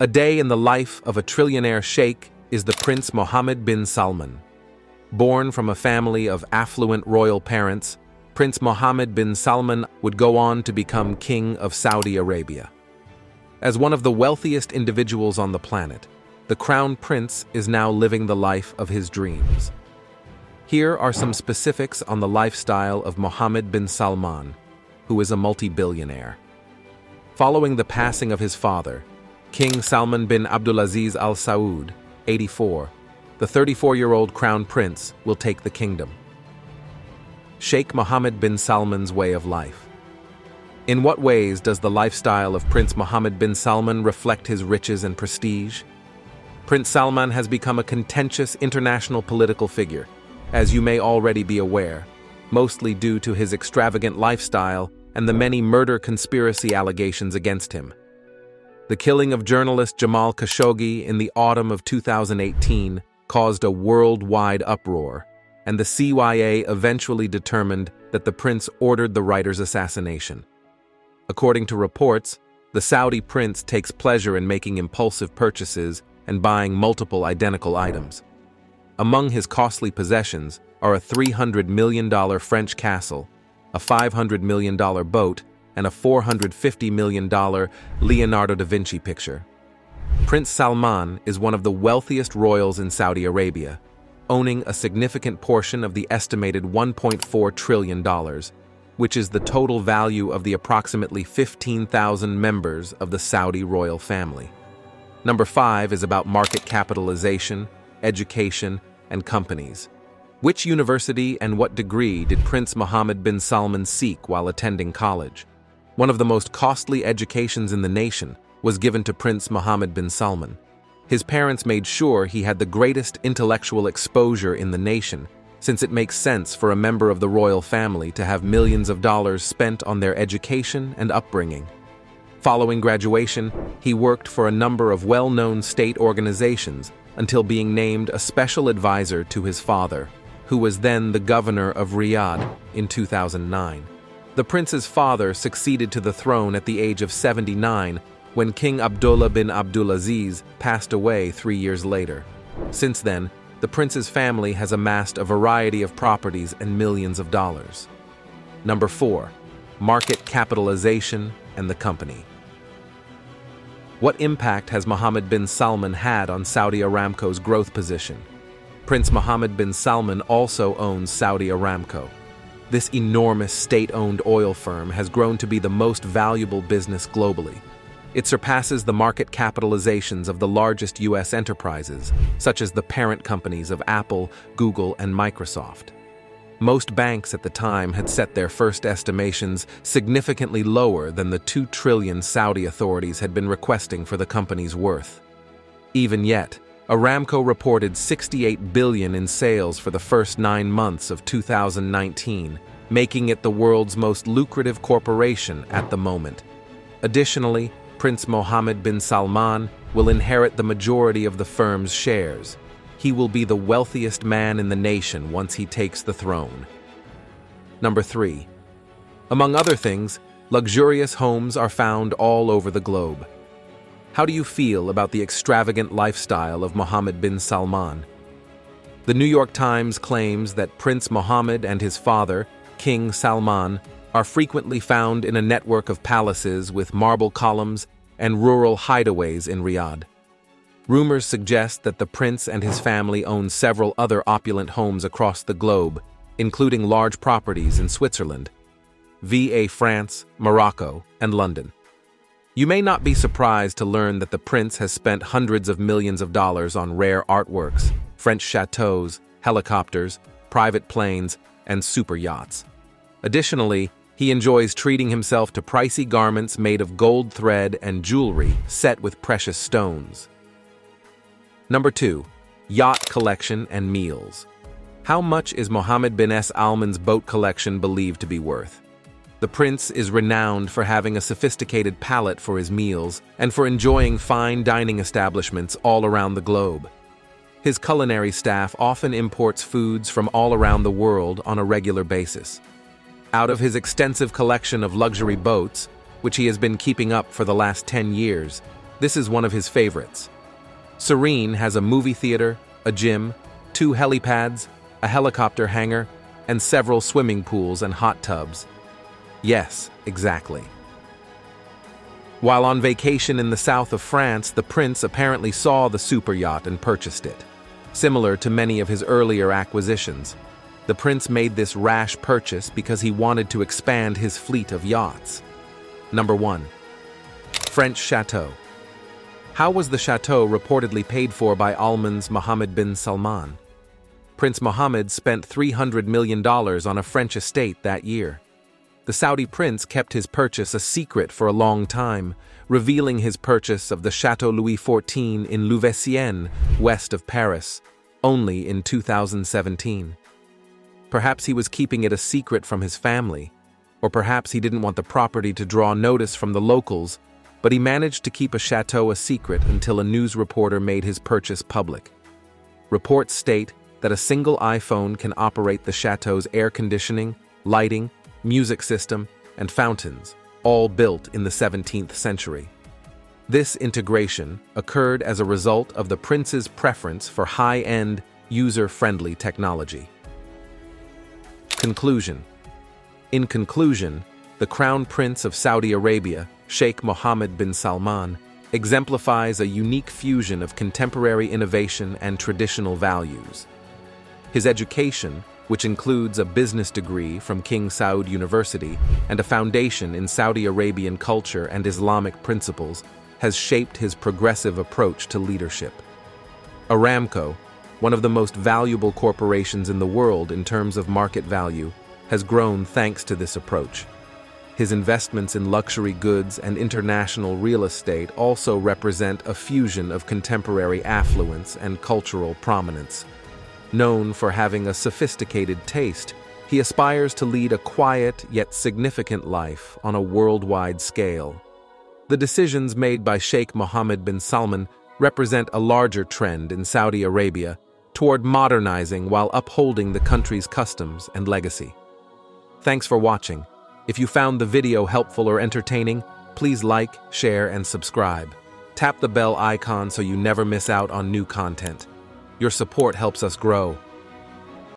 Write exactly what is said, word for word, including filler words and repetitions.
A day in the life of a trillionaire sheikh is the Prince Mohammed bin Salman. Born from a family of affluent royal parents, Prince Mohammed bin Salman would go on to become King of Saudi Arabia. As one of the wealthiest individuals on the planet, the Crown Prince is now living the life of his dreams. Here are some specifics on the lifestyle of Mohammed bin Salman, who is a multi-billionaire. Following the passing of his father, King Salman bin Abdulaziz Al Saud, eighty-four, the thirty-four-year-old Crown Prince will take the kingdom. Sheikh Mohammed bin Salman's way of life. In what ways does the lifestyle of Prince Mohammed bin Salman reflect his riches and prestige? Prince Salman has become a contentious international political figure, as you may already be aware, mostly due to his extravagant lifestyle and the many murder conspiracy allegations against him. The killing of journalist Jamal Khashoggi in the autumn of two thousand eighteen caused a worldwide uproar, and the C Y A eventually determined that the prince ordered the writer's assassination. According to reports, the Saudi prince takes pleasure in making impulsive purchases and buying multiple identical items. Among his costly possessions are a three hundred million dollar French castle, a five hundred million dollar boat, and a four hundred fifty million dollar Leonardo da Vinci picture. Prince Salman is one of the wealthiest royals in Saudi Arabia, owning a significant portion of the estimated one point four trillion dollars, which is the total value of the approximately fifteen thousand members of the Saudi royal family. Number five is about market capitalization, education, and companies. Which university and what degree did Prince Mohammed bin Salman seek while attending college? One of the most costly educations in the nation was given to Prince Mohammed bin Salman. His parents made sure he had the greatest intellectual exposure in the nation, since it makes sense for a member of the royal family to have millions of dollars spent on their education and upbringing. Following graduation, he worked for a number of well-known state organizations until being named a special advisor to his father, who was then the governor of Riyadh in two thousand nine. The prince's father succeeded to the throne at the age of seventy-nine when King Abdullah bin Abdulaziz passed away three years later. Since then, the prince's family has amassed a variety of properties and millions of dollars. Number four, market capitalization and the company. What impact has Mohammed bin Salman had on Saudi Aramco's growth position? Prince Mohammed bin Salman also owns Saudi Aramco. This enormous state-owned oil firm has grown to be the most valuable business globally. It surpasses the market capitalizations of the largest U S enterprises, such as the parent companies of Apple, Google, and Microsoft. Most banks at the time had set their first estimations significantly lower than the two trillion dollars Saudi authorities had been requesting for the company's worth. Even yet, Aramco reported sixty-eight billion dollars in sales for the first nine months of two thousand nineteen, making it the world's most lucrative corporation at the moment. Additionally, Prince Mohammed bin Salman will inherit the majority of the firm's shares. He will be the wealthiest man in the nation once he takes the throne. Number three. Among other things, luxurious homes are found all over the globe. How do you feel about the extravagant lifestyle of Mohammed bin Salman? The New York Times claims that Prince Mohammed and his father, King Salman, are frequently found in a network of palaces with marble columns and rural hideaways in Riyadh. Rumors suggest that the prince and his family own several other opulent homes across the globe, including large properties in Switzerland, V A France, Morocco, and London. You may not be surprised to learn that the prince has spent hundreds of millions of dollars on rare artworks, French chateaux, helicopters, private planes, and super yachts. Additionally, he enjoys treating himself to pricey garments made of gold thread and jewelry set with precious stones. Number two, yacht collection and meals. How much is Mohammed bin Salman's boat collection believed to be worth? The prince is renowned for having a sophisticated palate for his meals and for enjoying fine dining establishments all around the globe. His culinary staff often imports foods from all around the world on a regular basis. Out of his extensive collection of luxury boats, which he has been keeping up for the last ten years, This is one of his favorites. Serene has a movie theater, a gym, two helipads, a helicopter hangar, and several swimming pools and hot tubs. Yes, exactly. While on vacation in the south of France, the prince apparently saw the super yacht and purchased it. Similar to many of his earlier acquisitions, the prince made this rash purchase because he wanted to expand his fleet of yachts. Number one, French Chateau. How was the chateau reportedly paid for by Oman's Mohammed bin Salman? Prince Mohammed spent three hundred million dollars on a French estate that year. The Saudi prince kept his purchase a secret for a long time, revealing his purchase of the Chateau Louis the fourteenth in Louveciennes, west of Paris, only in two thousand seventeen. Perhaps he was keeping it a secret from his family, or perhaps he didn't want the property to draw notice from the locals, but he managed to keep a chateau a secret until a news reporter made his purchase public. Reports state that a single iPhone can operate the chateau's air conditioning, lighting, music system, and fountains, all built in the seventeenth century. This integration occurred as a result of the prince's preference for high-end, user-friendly technology. Conclusion. In conclusion, the Crown Prince of Saudi Arabia, Sheikh Mohammed bin Salman, exemplifies a unique fusion of contemporary innovation and traditional values. His education, which includes a business degree from King Saud University and a foundation in Saudi Arabian culture and Islamic principles, has shaped his progressive approach to leadership. Aramco, one of the most valuable corporations in the world in terms of market value, has grown thanks to this approach. His investments in luxury goods and international real estate also represent a fusion of contemporary affluence and cultural prominence. Known for having a sophisticated taste, he aspires to lead a quiet yet significant life on a worldwide scale. The decisions made by Sheikh Mohammed bin Salman represent a larger trend in Saudi Arabia toward modernizing while upholding the country's customs and legacy. Thanks for watching. If you found the video helpful or entertaining, please like, share, and subscribe. Tap the bell icon so you never miss out on new content. Your support helps us grow.